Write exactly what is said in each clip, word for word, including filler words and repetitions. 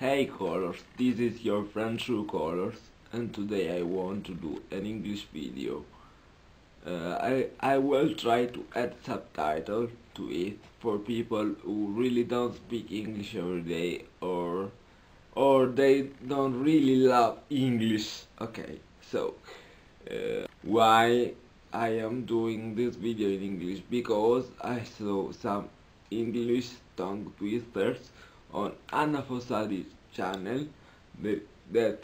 Hey Colors, this is your friend TrueColors, and today I want to do an English video. Uh, I, I will try to add subtitles to it for people who really don't speak English every day or, or they don't really love English. Okay, so uh, why I am doing this video in English? Because I saw some English tongue twisters on Anna Fossati's channel that, that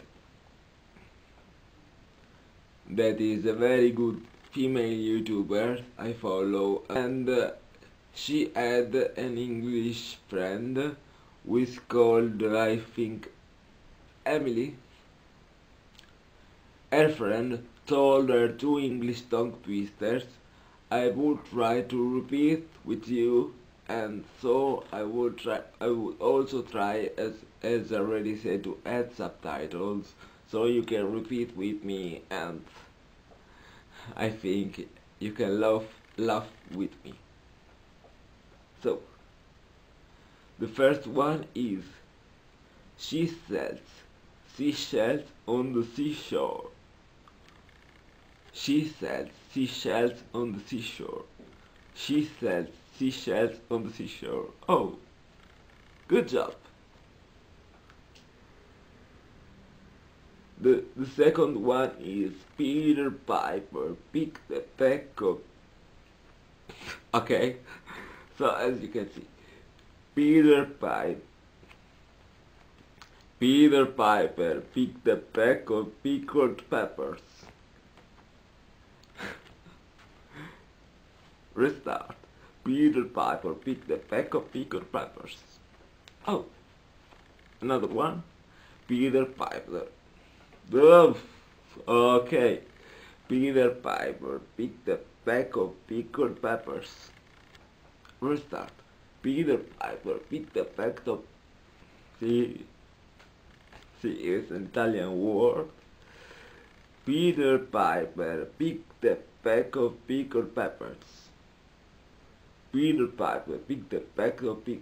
that is a very good female YouTuber I follow, and uh, she had an English friend who is called, I think, Emily. Her friend told her two English tongue twisters I would try to repeat with you, and so I would try. I would also try, as as already said, to add subtitles so you can repeat with me, and I think you can laugh laugh with me. So the first one is: she sells seashells on the seashore. She sells seashells on the seashore. She sells seashells on the seashore. Oh, good job. The, the second one is: Peter Piper picked a peck of... Okay, so as you can see, Peter Piper, Peter Piper picked a peck of pickled peppers. Restart. Peter Piper picked a peck of pickled peppers. Oh, another one. Peter Piper. Oh, okay. Peter Piper picked a peck of pickled peppers. Restart. Peter Piper picked a peck of... See, see, it's an Italian word. Peter Piper picked a peck of pickled peppers. Peter Piper picked a peck of pick.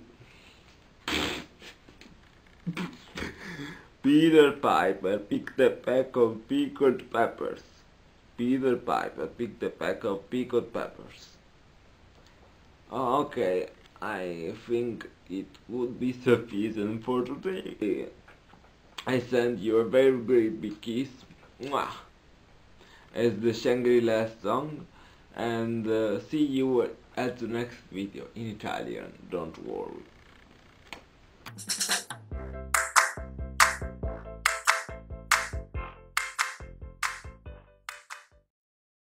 Peter Piper picked a peck of pickled peppers. Peter Piper picked a peck of pickled peppers. Oh, okay, I think it would be sufficient for today. I send you a very great big kiss. Mwah! As the Shangri-La song, and uh, see you at the next video in Italian, don't worry.